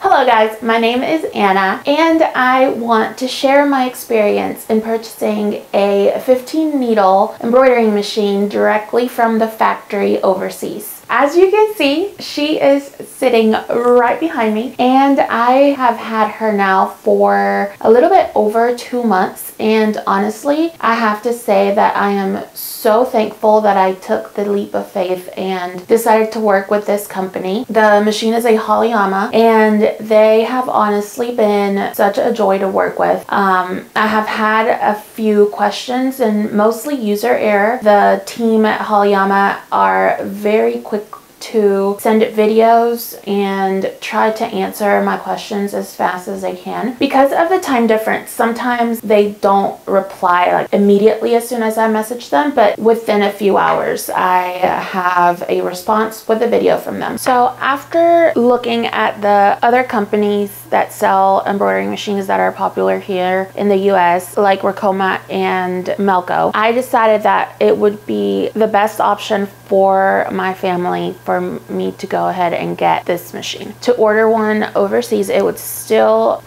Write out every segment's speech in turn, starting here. Hello guys, my name is Anna and I want to share my experience in purchasing a 15 needle embroidering machine directly from the factory overseas. As you can see, she is sitting right behind me and I have had her now for a little bit over 2 months, and honestly I have to say that I am so thankful that I took the leap of faith and decided to work with this company. The machine is a Holiauma and they have honestly been such a joy to work with. I have had a few questions and mostly user error. The team at Holiauma are very quick to send videos and try to answer my questions as fast as they can. Because of the time difference, sometimes they don't reply like immediately as soon as I message them, but within a few hours I have a response with a video from them. So after looking at the other companies that sell embroidering machines that are popular here in the US, like Ricoma and Melco, I decided that it would be the best option for my family for me to go ahead and get this machine. To order one overseas, it would still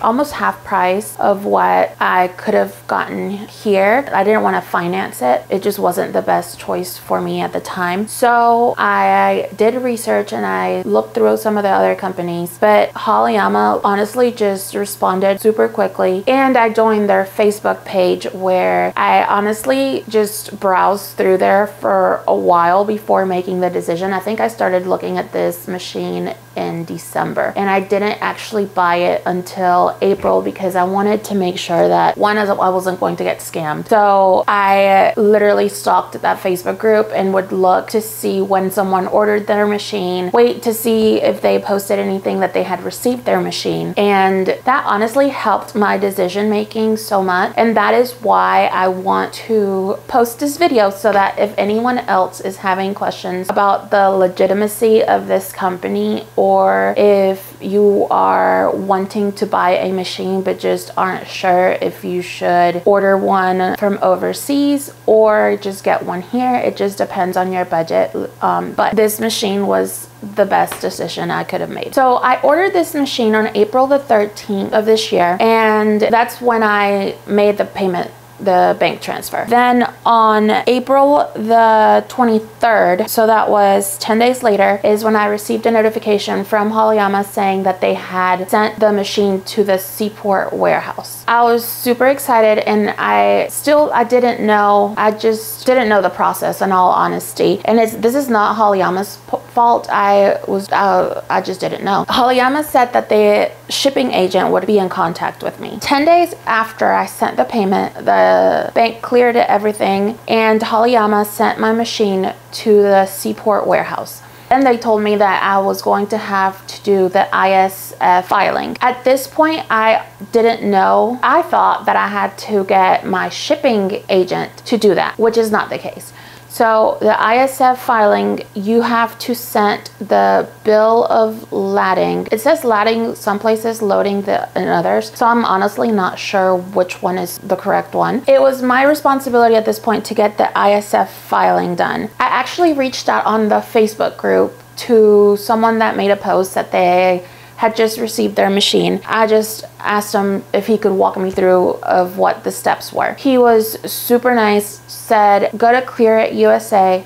almost half price of what I could have gotten here. I didn't want to finance it. It just wasn't the best choice for me at the time. So I did research and I looked through some of the other companies, but Holiauma honestly just responded super quickly. And I joined their Facebook page where I honestly just browsed through there for a while before making the decision. I think I started looking at this machine in December and I didn't actually buy it until April because I wanted to make sure that one, I wasn't going to get scammed. So I literally stalked that Facebook group and would look to see when someone ordered their machine, wait to see if they posted anything that they had received their machine, and that honestly helped my decision making so much. And that is why I want to post this video, so that if anyone else is having questions about the legitimacy of this company, or if you are wanting to buy a machine but just aren't sure if you should order one from overseas or just get one here, it just depends on your budget. But this machine was the best decision I could have made. So I ordered this machine on April the 13th of this year, and that's when I made the payment, the bank transfer. Then on April the 23rd, so that was 10 days later, is when I received a notification from Holiauma saying that they had sent the machine to the Seaport warehouse. I was super excited and I just didn't know the process, in all honesty. And this is not Holiauma's fault. I just didn't know. Holiauma said that the shipping agent would be in contact with me. 10 days after I sent the payment, the bank cleared everything and Holiauma sent my machine to the Seaport warehouse. And they told me that I was going to have to do the ISF filing. At this point, I didn't know. I thought that I had to get my shipping agent to do that, which is not the case. So the ISF filing, you have to send the bill of lading. It says lading some places, loading in others. So I'm honestly not sure which one is the correct one. It was my responsibility at this point to get the ISF filing done. I actually reached out on the Facebook group to someone that made a post that they had just received their machine. I just asked him if he could walk me through of what the steps were. He was super nice, said go to Clearit USA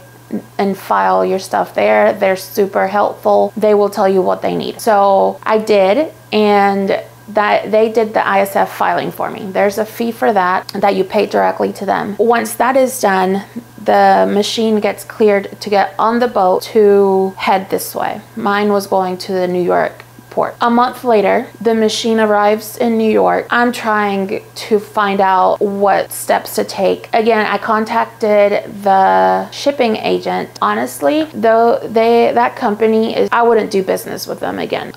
and file your stuff there. They're super helpful. They will tell you what they need. So I did, and that they did the ISF filing for me. There's a fee for that you pay directly to them. Once that is done, the machine gets cleared to get on the boat to head this way. Mine was going to the New York. A month later, the machine arrives in New York. I'm trying to find out what steps to take. Again, I contacted the shipping agent. Honestly, though, that company, I wouldn't do business with them again.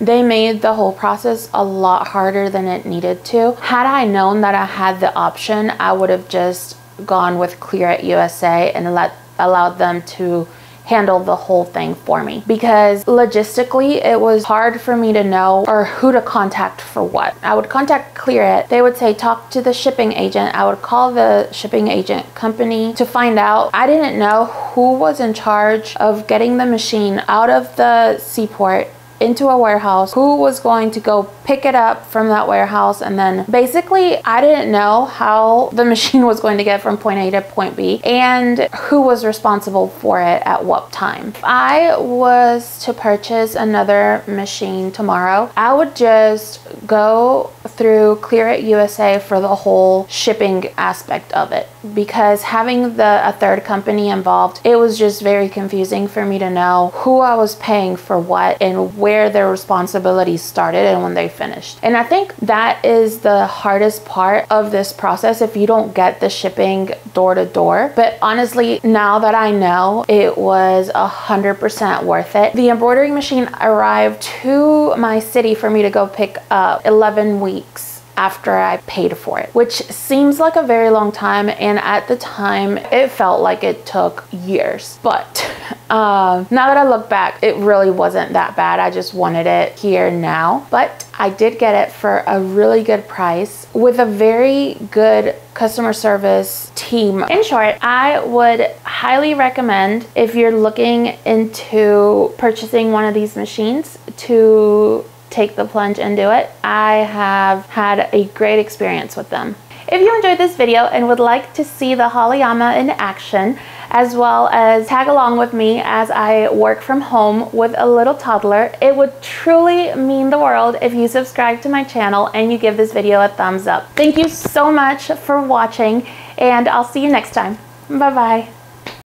They made the whole process a lot harder than it needed to. Had I known that I had the option, I would have just gone with Clearit USA and allowed them to handle the whole thing for me, because logistically it was hard for me to know or who to contact for what. I would contact Clearit. They would say talk to the shipping agent. I would call the shipping agent company to find out. I didn't know who was in charge of getting the machine out of the Seaport into a warehouse, who was going to go pick it up from that warehouse, and then basically I didn't know how the machine was going to get from point A to point B and who was responsible for it at what time. If I was to purchase another machine tomorrow, I would just go through Clearit USA for the whole shipping aspect of it, because having a third company involved, it was just very confusing for me to know who I was paying for what and where their responsibilities started and when they finished. And I think that is the hardest part of this process, if you don't get the shipping door to door. But honestly, now that I know, it was 100% worth it. The embroidery machine arrived to my city for me to go pick up 11 weeks after I paid for it, which seems like a very long time, and at the time it felt like it took years. But now that I look back, it really wasn't that bad. I just wanted it here now, but I did get it for a really good price with a very good customer service team. In short, I would highly recommend, if you're looking into purchasing one of these machines, to take the plunge and do it. I have had a great experience with them. If you enjoyed this video and would like to see the Holiauma in action, as well as tag along with me as I work from home with a little toddler, it would truly mean the world if you subscribe to my channel and you give this video a thumbs up. Thank you so much for watching, and I'll see you next time. Bye-bye.